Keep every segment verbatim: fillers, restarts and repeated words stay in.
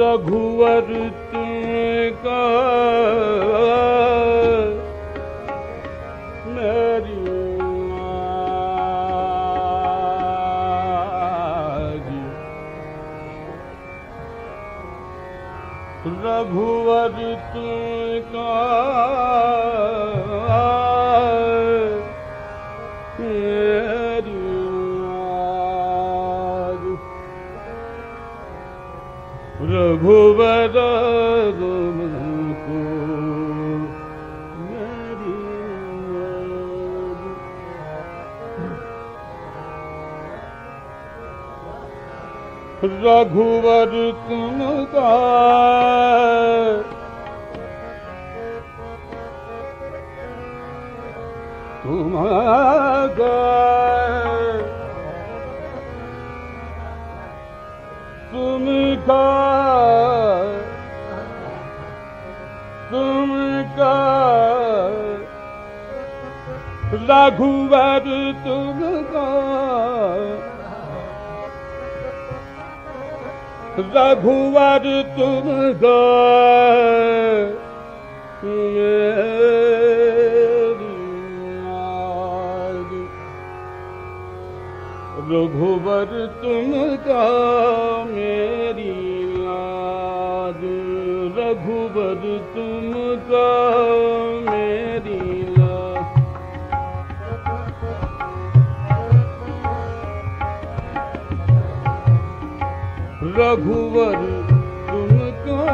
रघुवर तुमको मेरी लाज। रघुवर तुमको रघुवर तुमको मेरी लाज। रघुवर तुमको तुमको तुमको तुमको रघुवर तुमको रघुवर तुमको रघुवर तुमको मेरी लाज। रघुवर तुमको मेरी लाज। रघुवर तुमको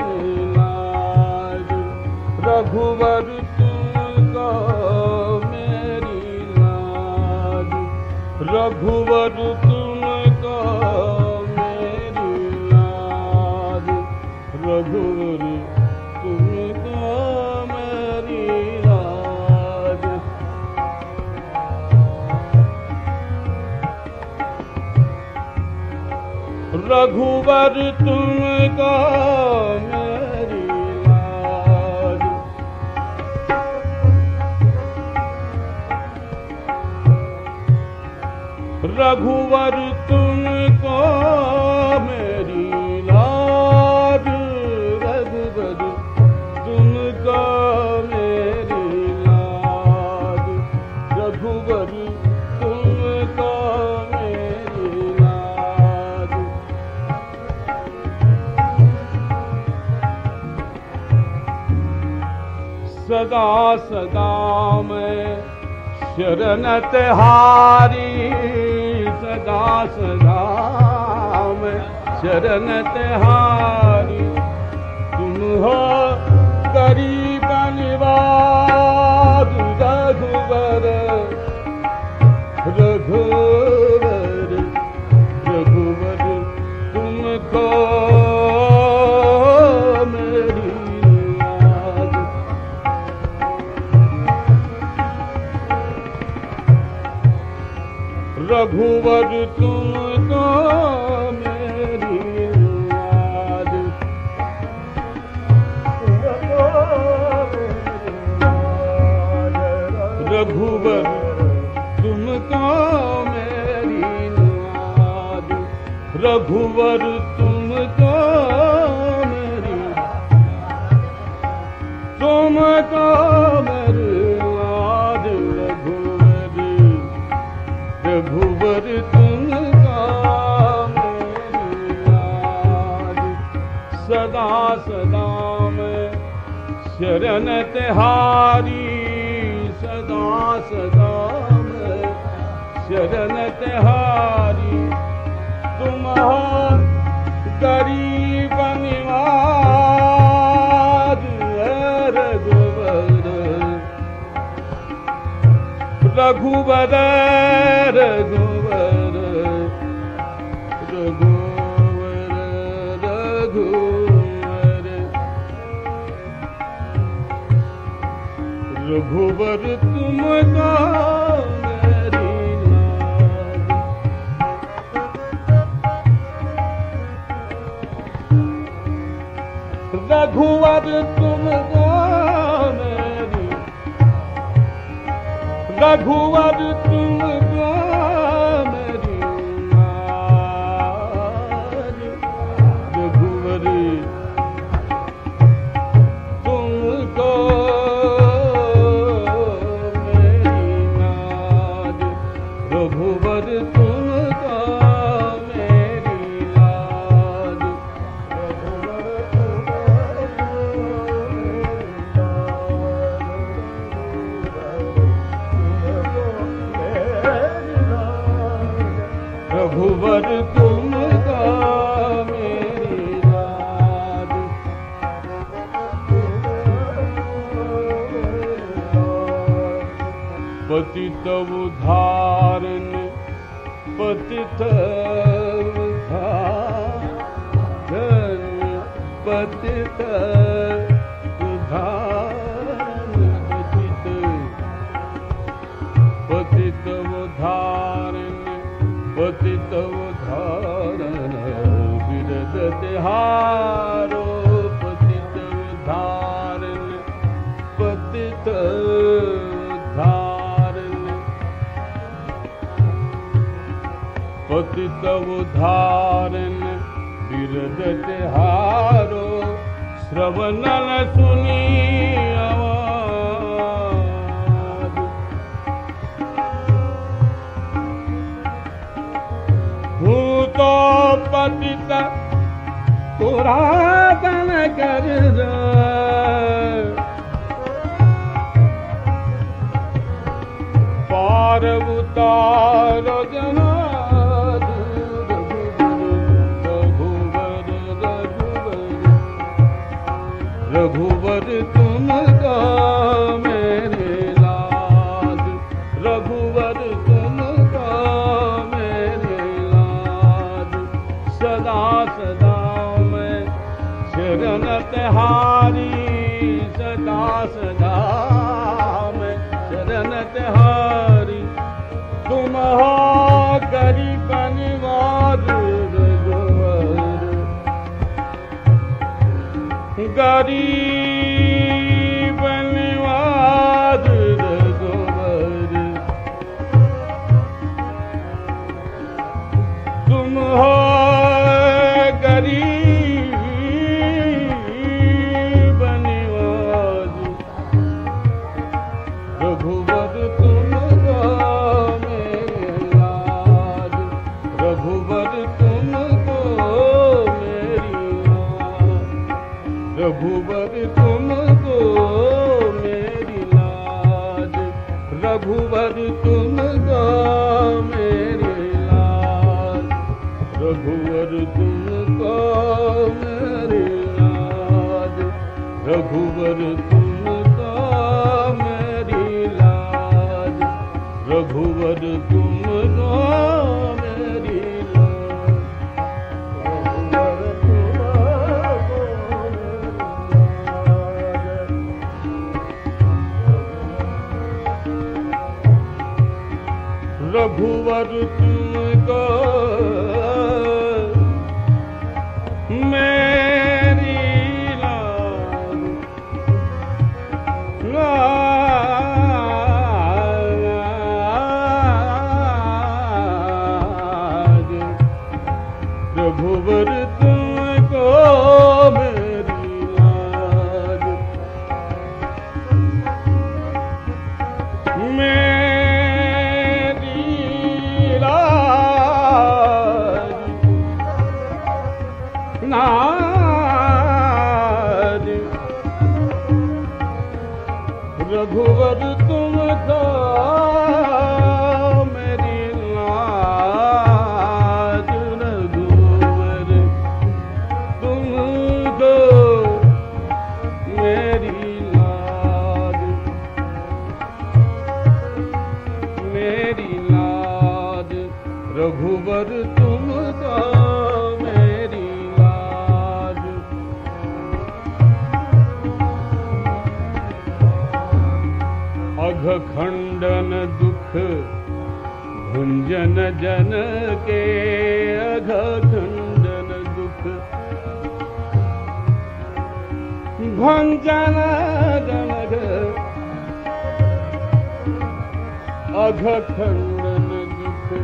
मेरी लाज। रघुवर तुमको मेरी लाज। रघुवर तुमको मेरी लाज। रघुवर तुमको मेरी लाज। रघुवर तुमको मेरी लाज। रघुवर तुमको रघुवर तुमको मेरी लाज। रघुवर तुमको मेरी लाज। रघुवर तुमको मेरी लाज। सदा सदा मैं शरण तिहारी। सदा सदा मैं शरण तिहारी। तुम हो गरीब निवाज। रघुवर रघुवर रघुवर तुमको रघुवर तुमको मेरी लाज। रघुवर तुमको मेरी लाज। रघुवर तुमको मेरी तुमको मेरी लाज। रघुवर रघु तुमको मेरी लाज। सदा सदा मैं शरण तिहारी। सदा सदा मैं शरण तिहारी। तुम हो गरीब निवाज। रघुवर रघुवर रघुवर रघुवर रघुवर रघुवर तुमको मेरी लाज, रघुवर तुमको मेरी, रघुवर तुमको मेरी लाज, रघुवर तुमको रघुवर तुमको मेरी लाज। पतित उद्धारन पतित उद्धारन पतित उद्धारन पतित पतित उद्धारन पतित उद्धारन बिरदत हारो पतित उद्धारन पतित उद्धारन पतित उद्धारन बिरदत हारो श्रवण न सुनी आवाज, भूतो पतित पुरातन कर पार उतारो जना रघुवर रघुवर रघुवर तुमको मेरी लाज, रघुवर तुमको मेरी लाज, सदा सदा मैं शरण तिहारी, सदा सदा मैं शरण तिहारी, तुम हो करी पनिवार रघुवर, गरीब निवार रघुवर, तुम हो गरीब निवार रघुवर तुमको रघुवर तुमको मेरी लाज, रघुवर तुमको मेरी लाज, रघुवर तुमको मेरी लाज, रघुवर तुमको मेरी लाज, रघुवर तुमको मेरी रघुवर तुमको मेरी लाज, रघुवर तुमको मेरी लाज, मैं रघुवर तुमको मेरी लाज, रघुवर तुमको मेरी लाज, मेरी लाज, रघुवर तुमको मेरी लाज। दुख खंडन दुख भुंजन जन के अघ खंडन दुख भंजन जन अघ खंडन दुख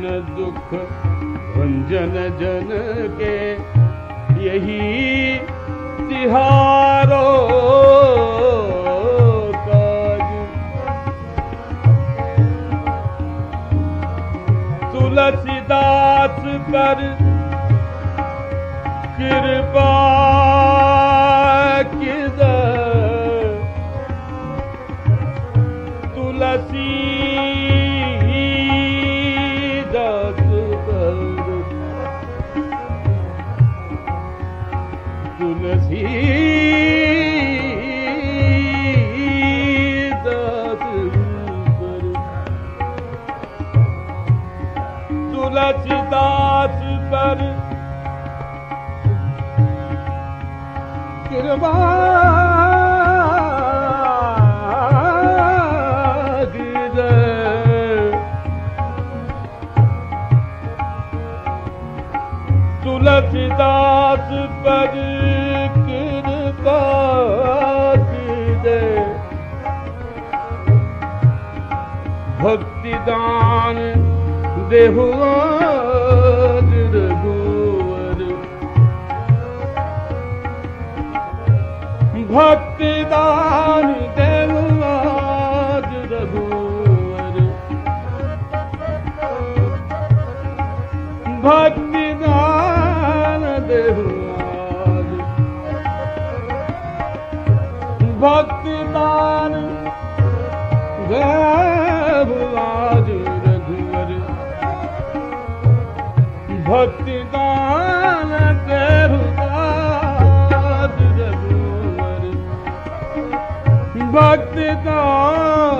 खंडन दुख भंजन जन के यही तिहारो काज तुलसीदास कर कृपा किधर तुलसी तुलसीदास पर कृपा तुलसीदास पर कृपा भक्ति दान देहुआर रघुवर भक्ति दान देहुआर रघुवर भक्ति दान देहुआर भक्ति दान देहुआर भक्ति दान देहुदास रघुवर भक्ति दान देहुदास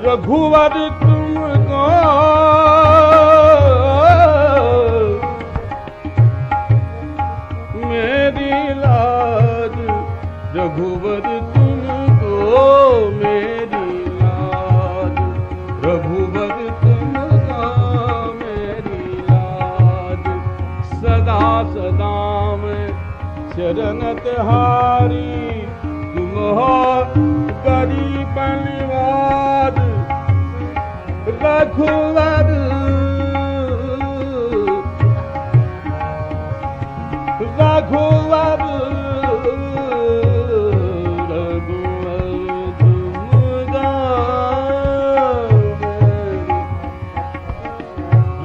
राज रघुवर रघुवर तुमको मेरी लाज रघुवर तुमको मेरी लाज रघुवर तुमको मेरी लाज सदा सदा मैं शरण तिहारी तुम हो गरीब निवाज रघुवर रघुवर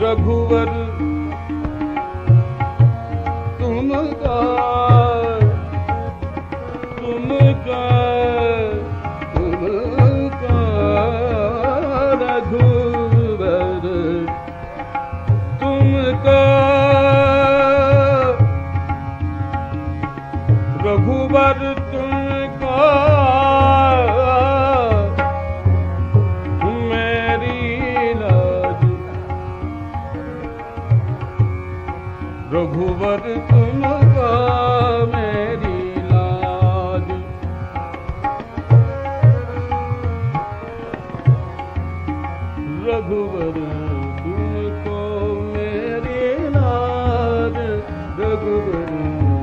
रघुवर तुम रघुवर तुम का तुम का रघुवर तुमको मेरी लाज रघुवर तुमको मेरी लाज रघुवर तुमको मेरी लाज रघुवर।